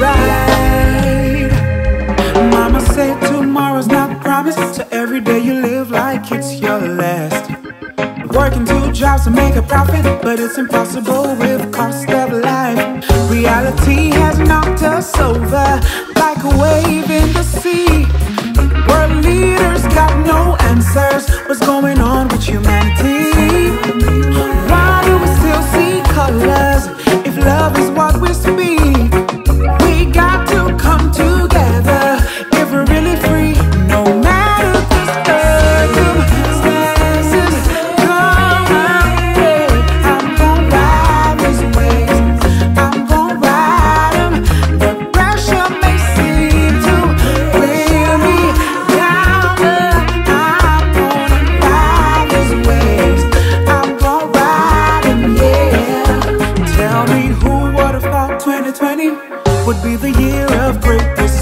right. Mama said tomorrow's not promised, so every day you live like it's your last. Working two jobs to make a profit, but it's impossible with cost of life. Reality has knocked us over like a wave in the sea. World leaders got no answers. What's going on with humanity? Why do we still see colors if love is what we speak? We got to come together if we're really free. No matter the circumstances, come my way. I'm gonna ride these waves, I'm gonna ride them. The pressure may seem to weigh me down, but I'm gonna ride these waves, I'm gonna ride them, yeah. Tell me who would've thought 2020 would be the year of greatness.